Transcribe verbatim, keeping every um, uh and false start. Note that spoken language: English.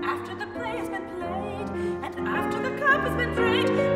After the play has been played, and after the cup has been drained.